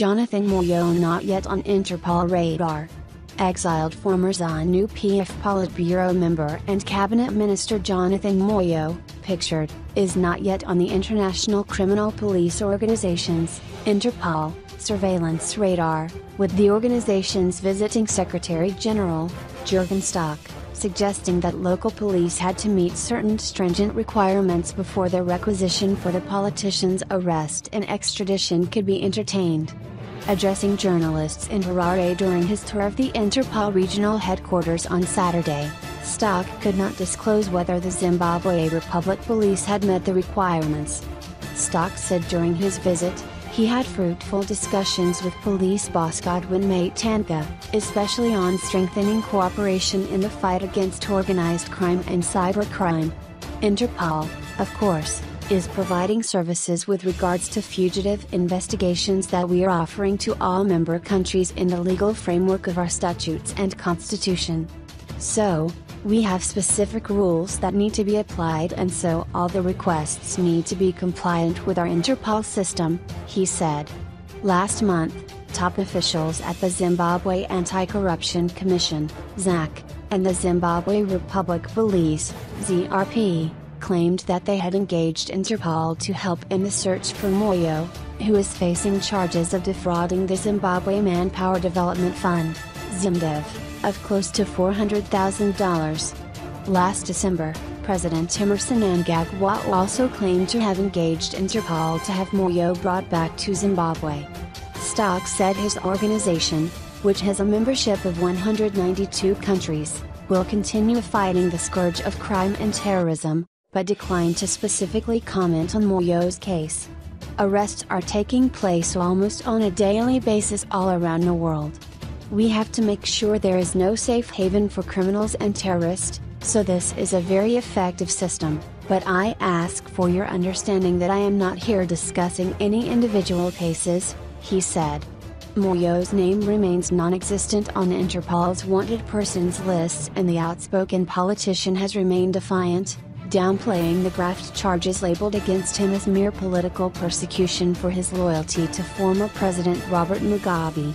Jonathan Moyo not yet on Interpol radar. Exiled former ZANU PF Politburo member and Cabinet Minister Jonathan Moyo, pictured, is not yet on the International Criminal Police Organization's, Interpol, surveillance radar, with the organization's visiting Secretary General, Jürgen Stock, suggesting that local police had to meet certain stringent requirements before their requisition for the politician's arrest and extradition could be entertained. Addressing journalists in Harare during his tour of the Interpol regional headquarters on Saturday, Stock could not disclose whether the Zimbabwe Republic police had met the requirements. Stock said during his visit, he had fruitful discussions with police boss Godwin Matanka, especially on strengthening cooperation in the fight against organized crime and cybercrime. Interpol, of course, is providing services with regards to fugitive investigations that we are offering to all member countries in the legal framework of our statutes and constitution. So, we have specific rules that need to be applied, and so all the requests need to be compliant with our Interpol system, he said. Last month, top officials at the Zimbabwe Anti-Corruption Commission, ZAC, and the Zimbabwe Republic Police, ZRP, claimed that they had engaged Interpol to help in the search for Moyo, who is facing charges of defrauding the Zimbabwe Manpower Development Fund, ZimDev, of close to $400,000. Last December, President Emmerson Mnangagwa also claimed to have engaged Interpol to have Moyo brought back to Zimbabwe. Stock said his organization, which has a membership of 192 countries, will continue fighting the scourge of crime and terrorism, but declined to specifically comment on Moyo's case. Arrests are taking place almost on a daily basis all around the world. We have to make sure there is no safe haven for criminals and terrorists, so this is a very effective system, but I ask for your understanding that I am not here discussing any individual cases, he said. Moyo's name remains non-existent on Interpol's wanted persons list, and the outspoken politician has remained defiant, downplaying the graft charges labeled against him as mere political persecution for his loyalty to former President Robert Mugabe.